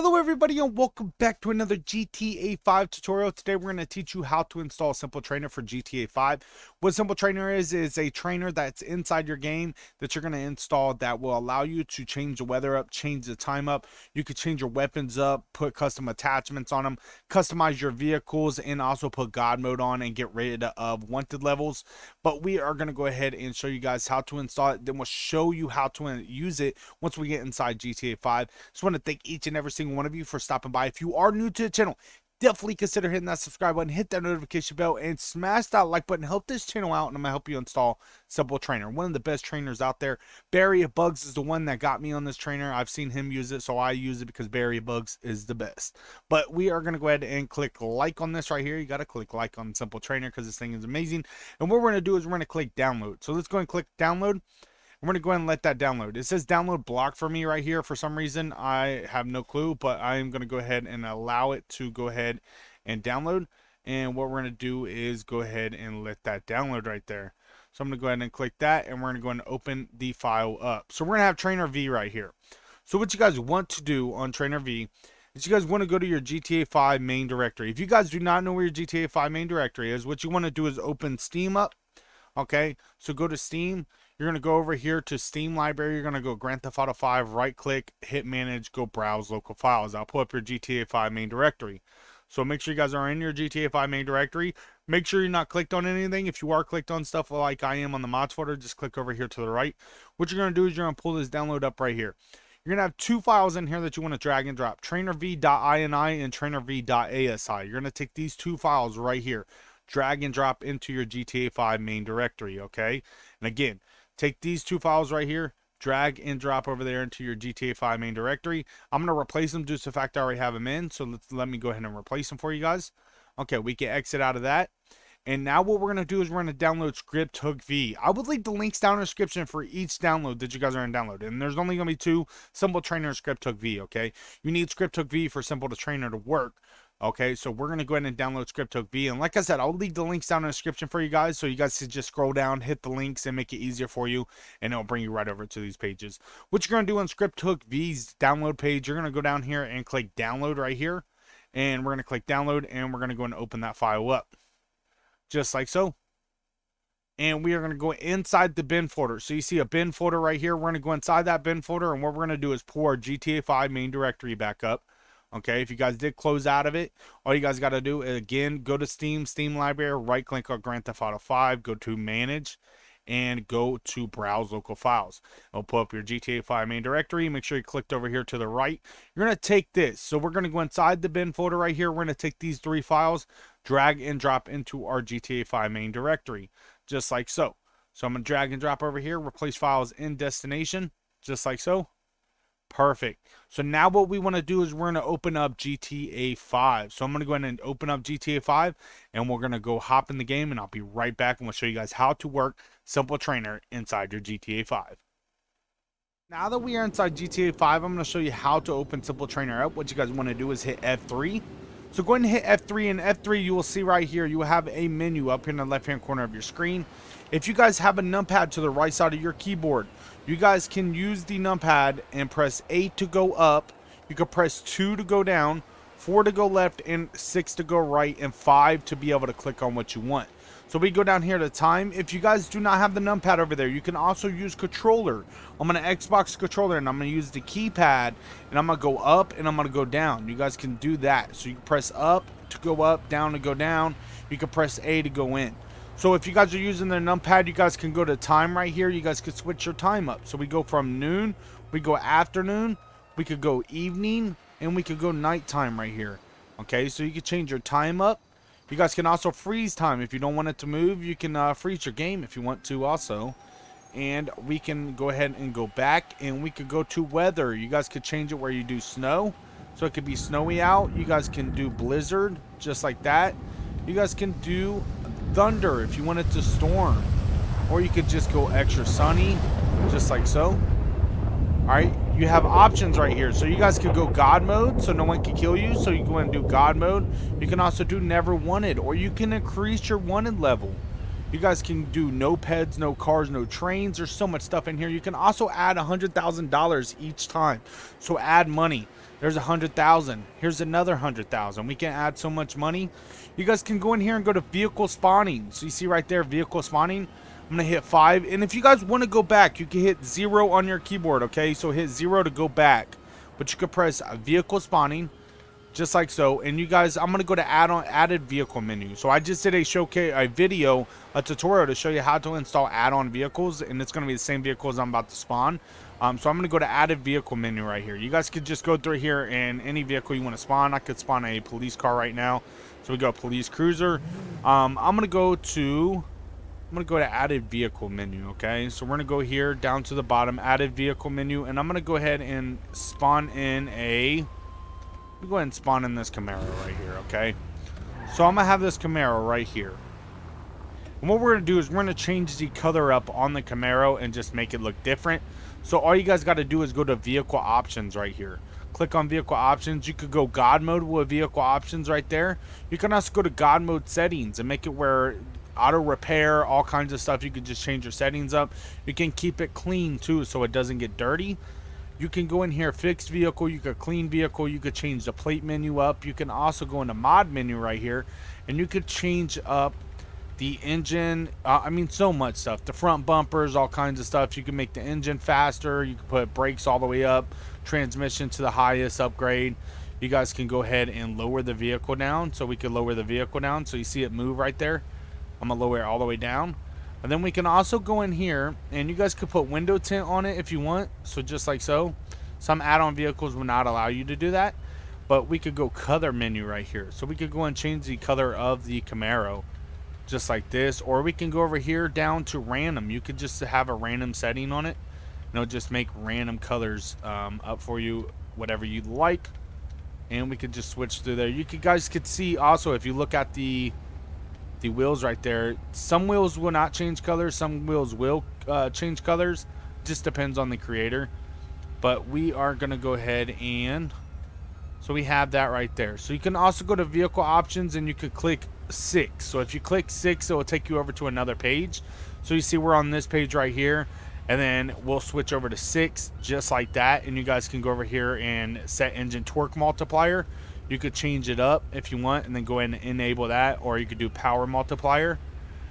Hello everybody and welcome back to another GTA 5 tutorial. Today we're going to teach you how to install Simple Trainer for GTA 5. What Simple Trainer is a trainer that's inside your game that you're going to install that will allow you to change the weather up, change the time up. You could change your weapons up, put custom attachments on them, customize your vehicles, and also put God mode on and get rid of wanted levels. But we are going to go ahead and show you guys how to install it. Then we'll show you how to use it once we get inside GTA 5. Just want to thank each and every one of you for stopping by. If you are new to the channel, definitely consider hitting that subscribe button, hit that notification bell, and smash that like button. Help this channel out, and I'm gonna help you install Simple Trainer, one of the best trainers out there. Barry Bugs is the one that got me on this trainer. I've seen him use it, so I use it because Barry Bugs is the best. But we are gonna go ahead and click like on this right here. You gotta click like on Simple Trainer because this thing is amazing. And what we're gonna do is we're gonna click download. So let's go and click download. I'm going to go ahead and let that download. It says download block for me right here. For some reason, I have no clue, but I'm going to go ahead and allow it to go ahead and download. And what we're going to do is go ahead and let that download right there. So I'm going to go ahead and click that, and we're going to go ahead and open the file up. So we're going to have trainerv right here. So what you guys want to do on trainerv is you guys want to go to your GTA 5 main directory. If you guys do not know where your GTA 5 main directory is, what you want to do is open Steam up. Okay, so go to Steam. You're going to go over here to Steam Library. You're going to go Grand Theft Auto 5, right-click, hit Manage, go Browse Local Files. I'll pull up your GTA 5 main directory. So make sure you guys are in your GTA 5 main directory. Make sure you're not clicked on anything. If you are clicked on stuff like I am on the mods folder, just click over here to the right. What you're going to do is you're going to pull this download up right here. You're going to have two files in here that you want to drag and drop, trainerv.ini and trainerv.asi. You're going to take these two files right here, drag and drop into your GTA 5 main directory, okay? And again, take these two files right here, drag and drop over there into your GTA 5 main directory. I'm going to replace them due to the fact I already have them in. So let me go ahead and replace them for you guys. Okay, we can exit out of that. And now what we're going to do is we're going to download Script Hook V. I would leave the links down in the description for each download that you guys are going to download. And there's only going to be two, Simple Trainer and Script Hook V, okay? You need Script Hook V for Simple Trainer to work. Okay, so we're going to go ahead and download Script Hook V. And like I said, I'll leave the links down in the description for you guys. So you guys can just scroll down, hit the links, and make it easier for you. And it'll bring you right over to these pages. What you're going to do on Script Hook V's download page, you're going to go down here and click download right here. And we're going to click download, and we're going to go and open that file up. Just like so. And we are going to go inside the bin folder. So you see a bin folder right here. We're going to go inside that bin folder. And what we're going to do is pull our GTA 5 main directory back up. Okay, if you guys did close out of it, all you guys got to do, again, go to Steam Library, right-click on Grand Theft Auto 5, go to Manage, and go to Browse Local Files. It'll pull up your GTA 5 main directory. Make sure you clicked over here to the right. You're going to take this. So we're going to go inside the bin folder right here. We're going to take these three files, drag and drop into our GTA 5 main directory, just like so. So I'm going to drag and drop over here, replace files in destination, just like so. Perfect. So now what we want to do is we're going to open up GTA 5. So I'm going to go ahead and open up GTA 5 and we're going to go hop in the game and I'll be right back and we'll show you guys how to work Simple Trainer inside your GTA 5. Now that we are inside GTA 5, I'm going to show you how to open Simple Trainer up. What you guys want to do is hit F3. So go ahead and hit F3, and F3 you will see right here, you will have a menu up in the left-hand corner of your screen. If you guys have a numpad to the right side of your keyboard, you guys can use the numpad and press A to go up. You can press 2 to go down, 4 to go left, and 6 to go right, and 5 to be able to click on what you want. So we go down here to time. If you guys do not have the numpad over there, you can also use controller. I'm on an Xbox controller, and I'm going to use the keypad, and I'm going to go up, and I'm going to go down. You guys can do that. So you can press up to go up, down to go down. You can press A to go in. So if you guys are using the numpad, you guys can go to time right here. You guys could switch your time up. So we go from noon, we go afternoon, we could go evening, and we could go nighttime right here. Okay, so you can change your time up. You guys can also freeze time. If you don't want it to move, you can freeze your game if you want to also. And we can go ahead and go back, and we could go to weather. You guys could change it where you do snow. So it could be snowy out. You guys can do blizzard, just like that. You guys can do thunder if you want it to storm. Or you could just go extra sunny, just like so. All right, you have options right here. So you guys could go God mode so no one can kill you. So you go and do God mode. You can also do never wanted, or you can increase your wanted level. You guys can do no pets, no cars, no trains. There's so much stuff in here. You can also add $100,000 each time. So add money. There's 100,000. Here's another 100,000. We can add so much money. You guys can go in here and go to vehicle spawning. So you see right there, vehicle spawning. I'm going to hit 5. And if you guys want to go back, you can hit 0 on your keyboard, okay? So hit 0 to go back. But you could press vehicle spawning, just like so. And you guys, I'm going to go to added vehicle menu. So I just did a showcase, a video, a tutorial to show you how to install add-on vehicles. And it's going to be the same vehicles I'm about to spawn. So I'm going to go to added vehicle menu right here. You guys could just go through here and any vehicle you want to spawn. I could spawn a police car right now. So we got police cruiser. I'm going to go to added vehicle menu, okay? So we're going to go here down to the bottom, added vehicle menu. And I'm going to go ahead and spawn in a... Let me go ahead and spawn in this Camaro right here, okay? So I'm going to have this Camaro right here. And what we're going to do is we're going to change the color up on the Camaro and just make it look different. So all you guys got to do is go to vehicle options right here. Click on vehicle options. You could go God mode with vehicle options right there. You can also go to God mode settings and make it where auto repair, all kinds of stuff. You could just change your settings up. You can keep it clean too so it doesn't get dirty. You can go in here, fixed vehicle, you could clean vehicle, you could change the plate menu up. You can also go into mod menu right here and you could change up the engine. I mean, so much stuff. The front bumpers, all kinds of stuff. You can make the engine faster. You can put brakes all the way up, transmission to the highest upgrade. You guys can go ahead and lower the vehicle down. So we can lower the vehicle down. So you see it move right there. I'm going to lower it all the way down. And then we can also go in here and you guys could put window tint on it if you want. So just like so. Some add-on vehicles will not allow you to do that. But we could go color menu right here. So we could go and change the color of the Camaro. Just like this. Or we can go over here down to random. You could just have a random setting on it. And it'll just make random colors up for you. Whatever you like. And we could just switch through there. You guys could see also if you look at the wheels right there, some wheels will not change colors, some wheels will change colors, just depends on the creator. But we are going to go ahead and so we have that right there. So you can also go to vehicle options and you could click 6. So if you click 6, it will take you over to another page. So you see we're on this page right here, and then we'll switch over to 6 just like that. And you guys can go over here and set engine torque multiplier. You could change it up if you want and then go ahead and enable that, or you could do power multiplier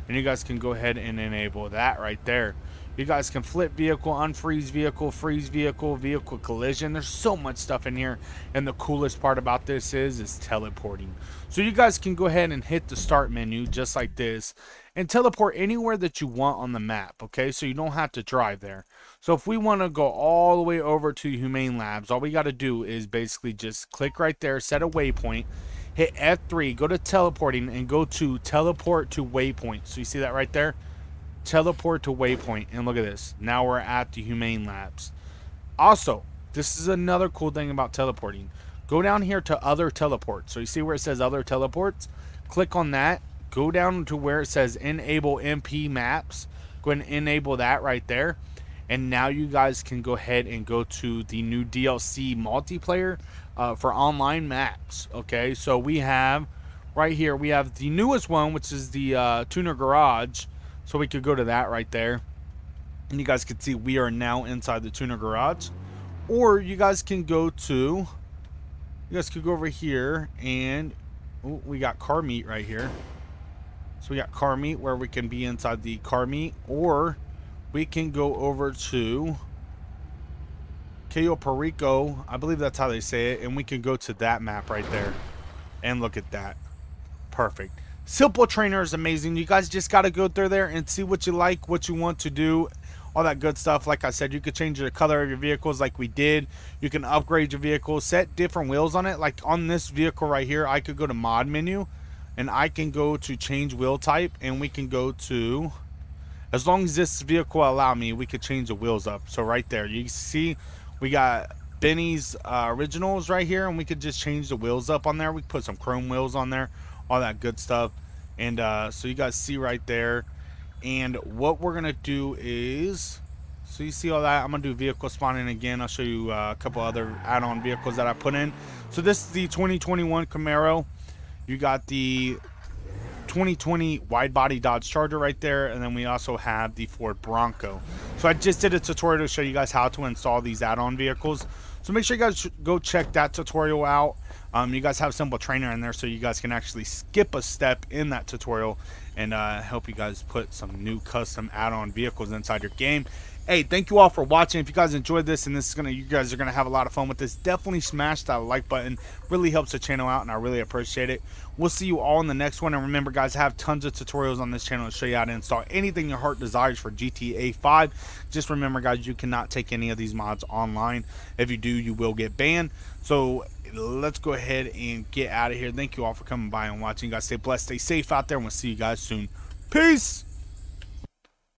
and you guys can go ahead and enable that right there. You guys can flip vehicle, unfreeze vehicle, freeze vehicle, vehicle collision. There's so much stuff in here, and the coolest part about this is teleporting. So you guys can go ahead and hit the start menu just like this and teleport anywhere that you want on the map, okay? So you don't have to drive there. So if we want to go all the way over to Humane Labs, all we got to do is basically just click right there, set a waypoint, hit F3, go to teleporting, and go to teleport to waypoint. So you see that right there? Teleport to waypoint, and look at this, now we're at the Humane Labs. Also, this is another cool thing about teleporting. Go down here to other teleports. So you see where it says other teleports? Click on that, go down to where it says enable MP maps, go ahead and enable that right there. And now you guys can go ahead and go to the new DLC multiplayer for online maps. Okay, so we have right here, we have the newest one, which is the Tuner Garage. So we could go to that right there. And you guys can see we are now inside the Tuner Garage. Or you guys can go to, you guys could go over here and we got car meet right here. So we got car meet where we can be inside the car meet, or we can go over to Cayo Perico. I believe that's how they say it. And we can go to that map right there. And look at that. Perfect. Simple Trainer is amazing. You guys just got to go through there and see what you like, what you want to do, all that good stuff. Like I said, you could change the color of your vehicles like we did. You can upgrade your vehicle, set different wheels on it. Like on this vehicle right here, I could go to mod menu and I can go to change wheel type, and we can go to, as long as this vehicle allow me, we could change the wheels up. So right there, you see we got Benny's originals right here, and we could just change the wheels up on there. We put some chrome wheels on there, all that good stuff. And so you guys see right there, and what we're gonna do is, so you see all that, I'm gonna do vehicle spawning again. I'll show you a couple other add-on vehicles that I put in. So this is the 2021 Camaro. You got the 2020 wide body Dodge Charger right there, and then we also have the Ford Bronco. So I just did a tutorial to show you guys how to install these add-on vehicles. So make sure you guys go check that tutorial out. You guys have Simple Trainer in there, so you guys can actually skip a step in that tutorial and help you guys put some new custom add-on vehicles inside your game. Hey, thank you all for watching. If you guys enjoyed this, and this is gonna, you guys are gonna have a lot of fun with this, definitely smash that like button. Really helps the channel out, and I really appreciate it. We'll see you all in the next one. And remember, guys, I have tons of tutorials on this channel to show you how to install anything your heart desires for GTA 5. Just remember, guys, you cannot take any of these mods online. If you do, you will get banned. So let's go ahead and get out of here. Thank you all for coming by and watching. You guys stay blessed, stay safe out there, and we'll see you guys soon. Peace.